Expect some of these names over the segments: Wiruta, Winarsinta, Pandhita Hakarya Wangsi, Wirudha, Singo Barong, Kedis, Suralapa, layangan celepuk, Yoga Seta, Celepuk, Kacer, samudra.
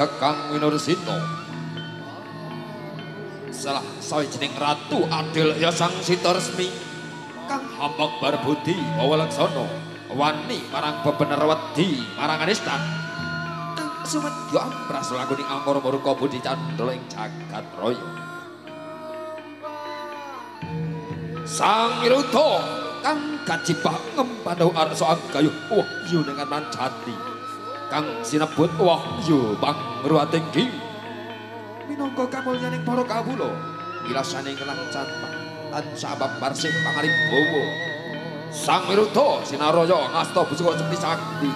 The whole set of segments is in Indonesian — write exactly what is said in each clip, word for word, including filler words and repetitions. Kakang Winarsinta salah sawijining ratu adil ya sang sita resmi kang hambak barbudi bawa laksana wani marang bebener wedi marang anistan kang sumedya ampras lakoni angkara murka budi candala ing jagat raya sang Wiruta kang kacipah ngempanahu arsa agayuh wahyu dengan manjati kang sinebut wahyu pangruwat tinggi minangka kamulyaning para kawula wilasaning kelang cantang tansah babar sing pangaribawa sang Wiruta sinaraya ngasta busaka sekti sakti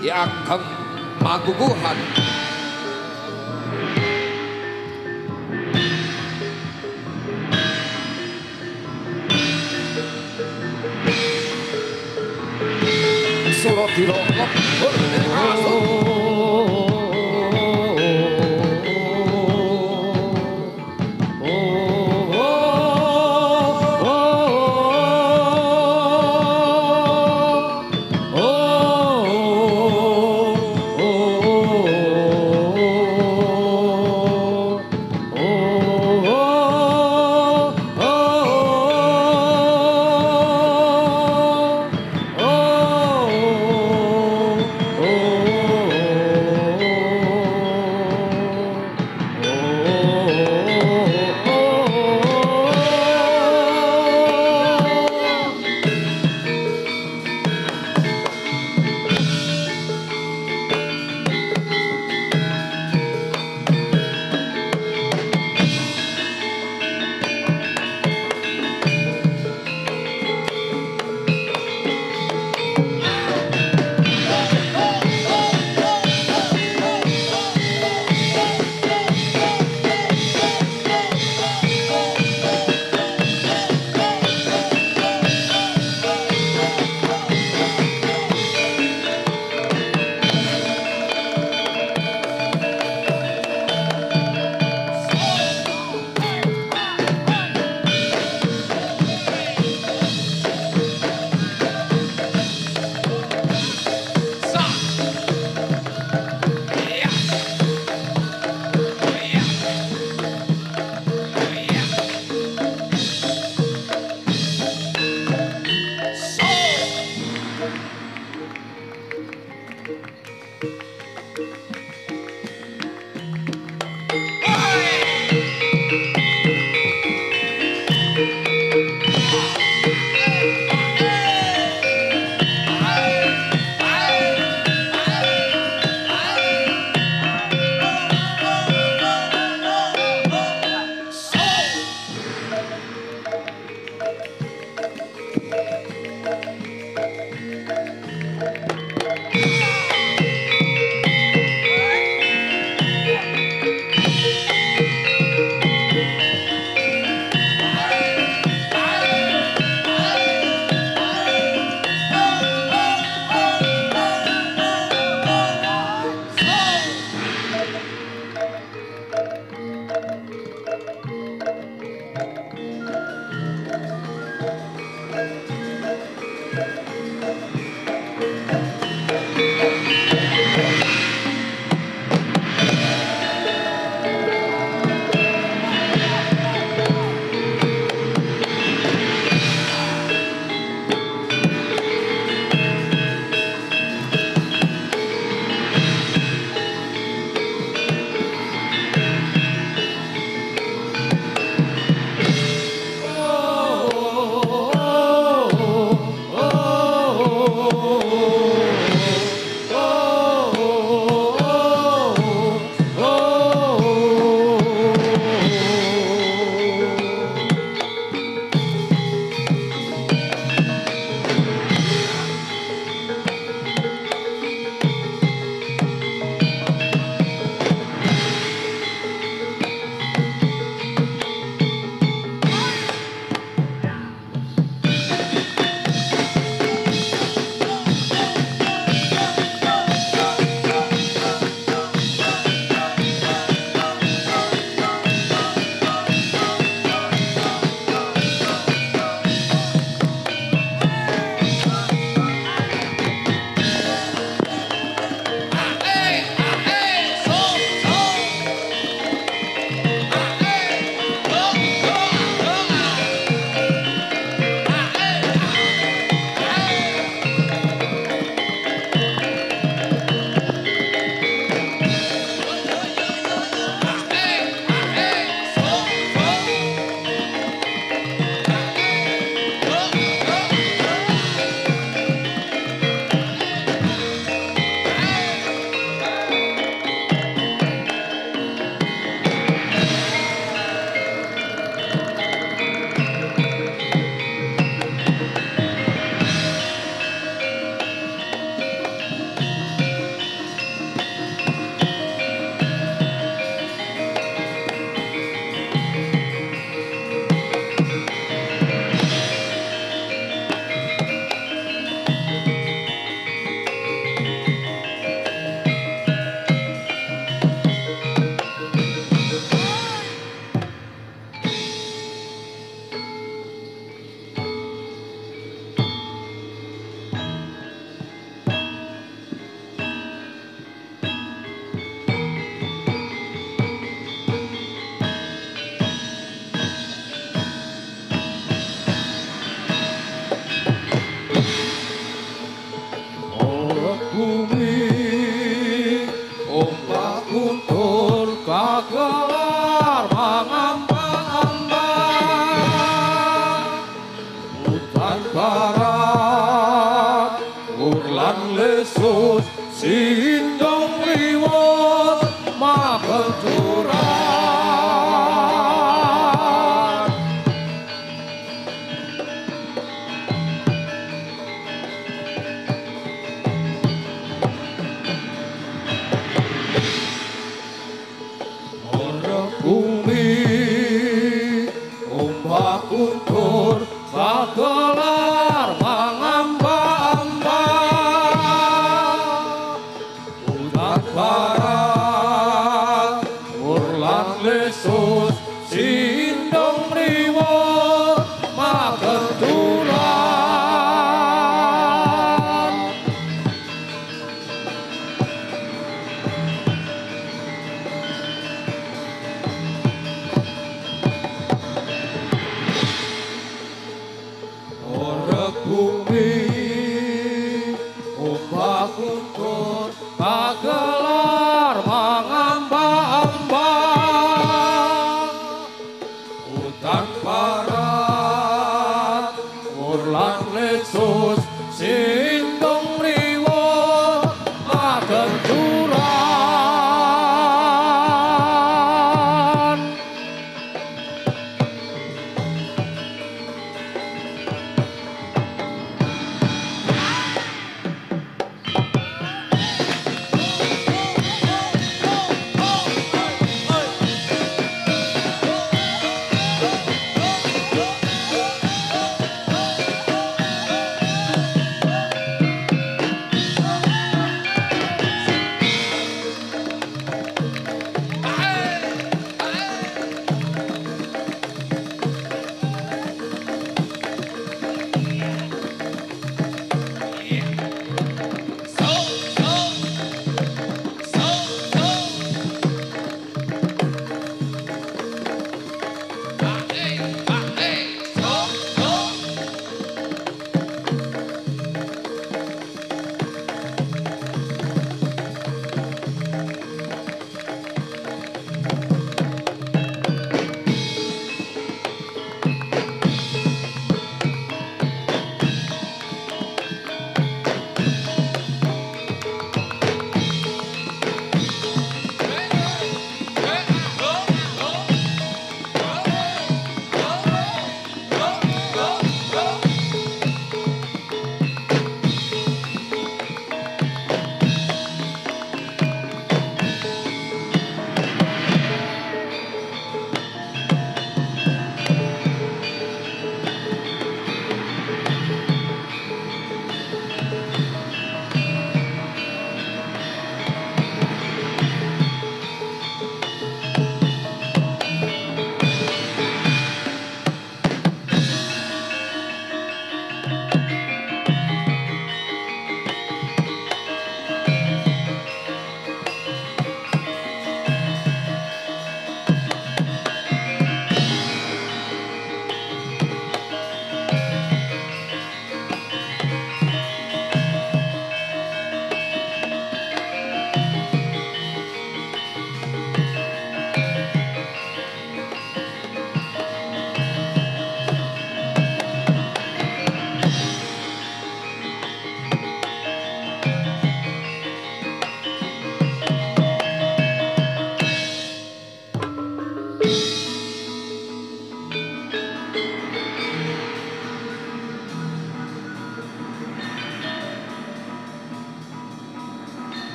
ki ageng maguguhan sura dilok oh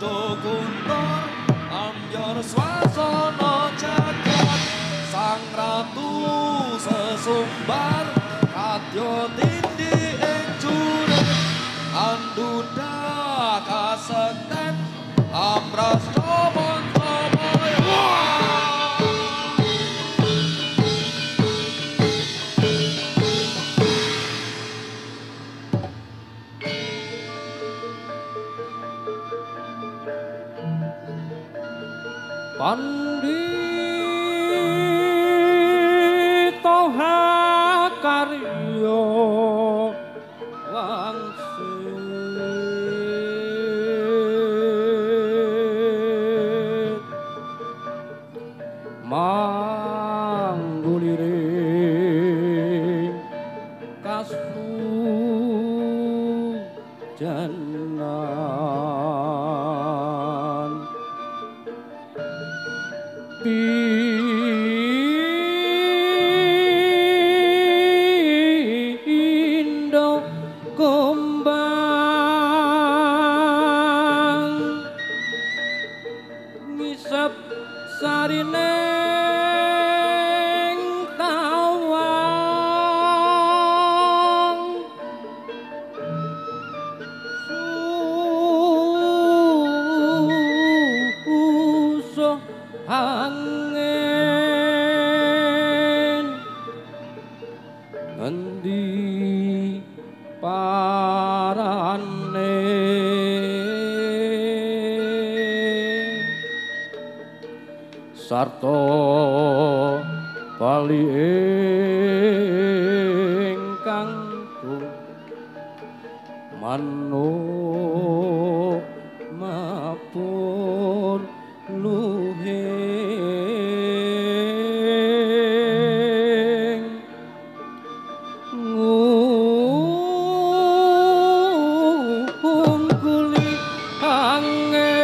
Sabdo Guntur, amyor swasana jagat, sang ratu sesumbar, kadya tindhi ing jurih, andhuda kasekten, amrasta manca. Pandhita Hakarya Wangsi mangguliring kasujanan. Pindho gombang ngisep sarining tawang susuh angin ngendi parane sarta bali ingkang manuk mapun luhing ngungkuli angin.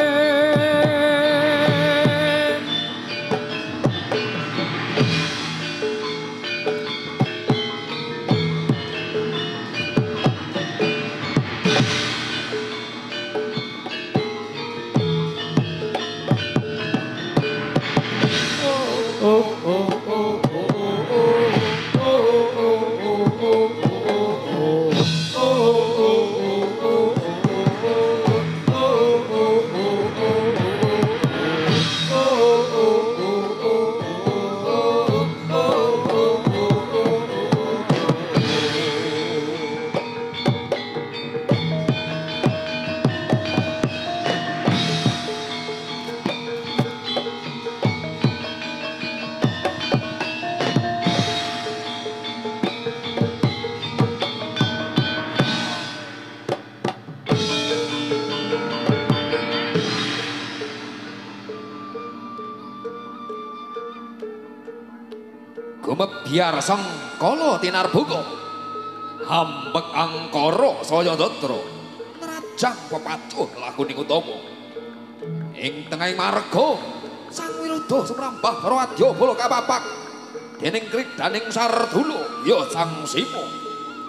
Biar sang kala tinarbuka hambek angkara saya ndatra nerajang pepacuh lakuning utama ing tengahing marga sang Wirudha sumrambah karo adya bala kapapak dening kridhaning Sardula ya sang Sima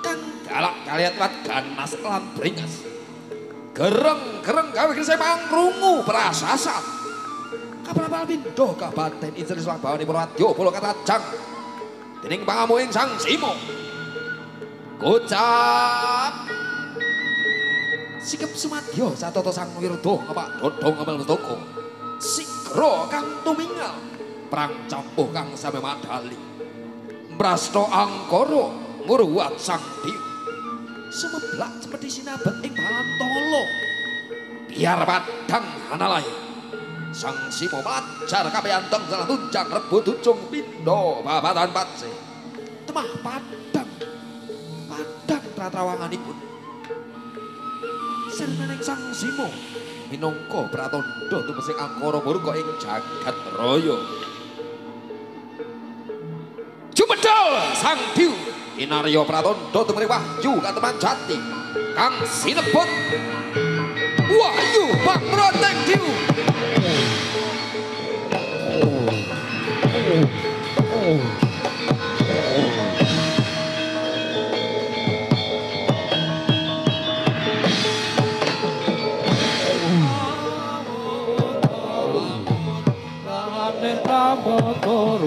kang galak kaliat wat ganas lan bringas gereng-gereng gawe gresik pangrungu prasasat kapal-kapal pindho kabaten istri swabane para adya bala katajang dening pangamuing sang Sima gocap sikep sumadyo satata sang Wirudha ngapak dodong amel metoko sigra kang tumingal perang campuh kang sampe madali mrasta angkara ngruwat sang Dewa sumeblak cepeti sinabet ing balantala biar padhang hanalae sang Sima pelajar kapayanteng salah tunjang rebut ujung pindho babatan patse temah padang padang tratrawanganipun sirnaning sang Sima minangka pratandha tumesing angkara murka ing jagat raya jumedhal sang Dewa inarya pratandha tumrih wahyu kateman jati kang sinebut wahyu pangronting Dewa. Oh, oh.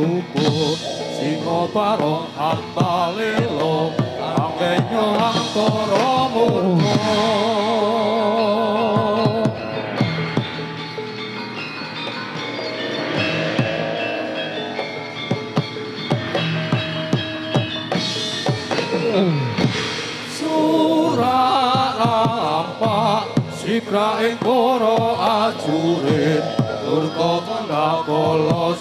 ruku singo barong ambalelo anggenyo angkoro murko Sikra ing koro ajurit turko kanda kolo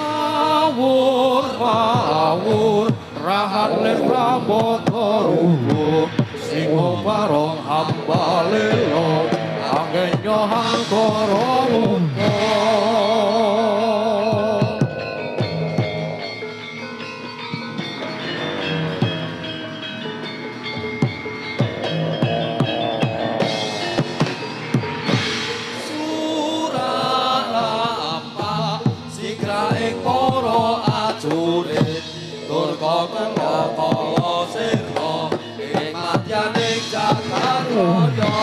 awur awur rahat lir rabotoruku Singo barong ambalelo anggenyo angkoro murko Suralapa sikra ing para ajune turka kala sirna Janing Jakaroyo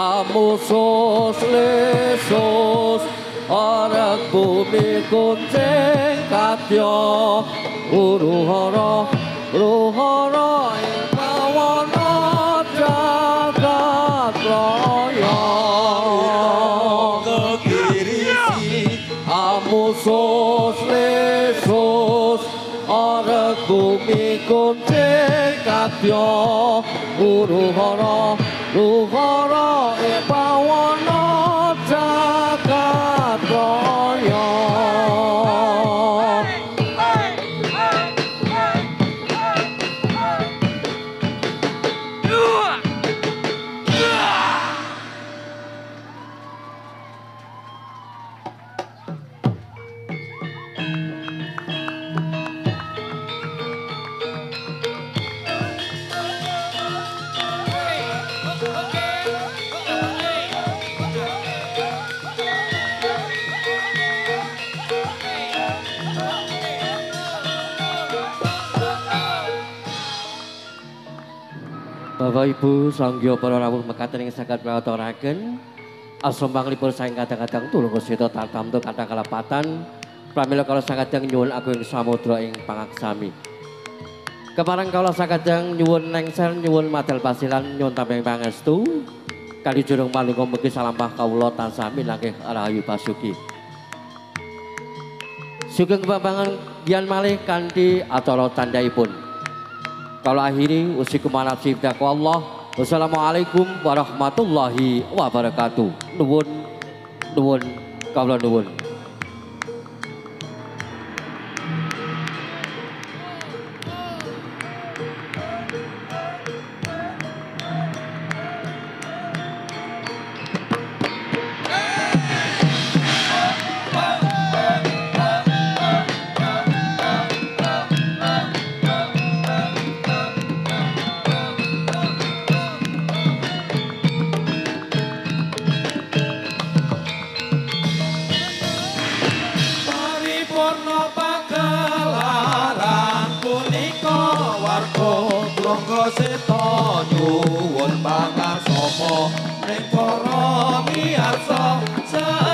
Amusos lesos arak bumi kuncing katyo uruhara ruhara irkawana jagat raya kekirisi amusos lesos arak bumi kuncing katyo uruhara Ruhara Ipawana Jagat Raya Bapak Ibu sanggya para rawuh mekaten ing saged praotoraken asumpanglipun saking kadang-kadang tulung seta tatamtu kathah kalepatan pramila kala sakadang nyuwun ageng samudra ing pangaksami kepareng kala sakadang nyuwun nengsen nyuwun madal pasilan nyuwun tamping pangestu kali jurung palinga mugi salampah kawula tansah milangkah rahayu pasuki sugeng pambangan yen malih kanthi acara tandhaipun Kalau akhiri usikuman nafsi taqwa Allah. Wassalamualaikum warahmatullahi wabarakatuh. Nuwun nuwun kawula nuwun. Yoga seta nyuwun bakar sapa ning para miyarsa.